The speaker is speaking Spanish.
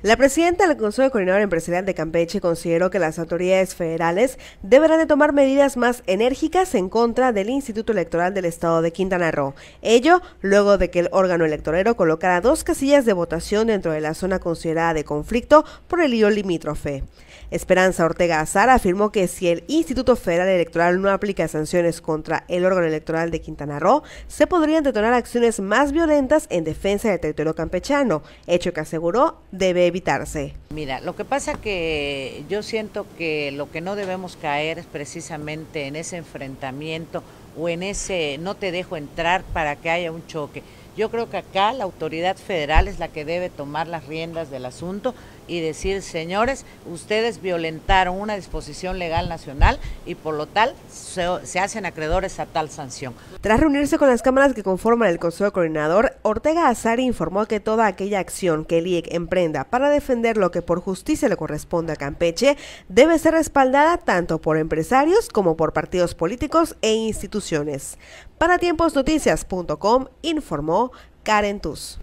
La presidenta del Consejo Coordinador Empresarial de Campeche consideró que las autoridades federales deberán de tomar medidas más enérgicas en contra del Instituto Electoral del Estado de Quintana Roo. Ello luego de que el órgano electorero colocara 2 casillas de votación dentro de la zona considerada de conflicto por el lío limítrofe. Esperanza Ortega Azar afirmó que si el Instituto Federal Electoral no aplica sanciones contra el órgano electoral de Quintana Roo, se podrían detonar acciones más violentas en defensa del territorio campechano, hecho que aseguró debe evitarse. Mira, lo que pasa que yo siento que lo que no debemos caer es precisamente en ese enfrentamiento o en ese no te dejo entrar para que haya un choque. Yo creo que acá la autoridad federal es la que debe tomar las riendas del asunto y decir, señores, ustedes violentaron una disposición legal nacional y por lo tal se hacen acreedores a tal sanción. Tras reunirse con las cámaras que conforman el Consejo Coordinador, Ortega Azar informó que toda aquella acción que el IEC emprenda para defender lo que por justicia le corresponde a Campeche debe ser respaldada tanto por empresarios como por partidos políticos e instituciones. Para Tiempos Noticias.com informó Karen Tuz.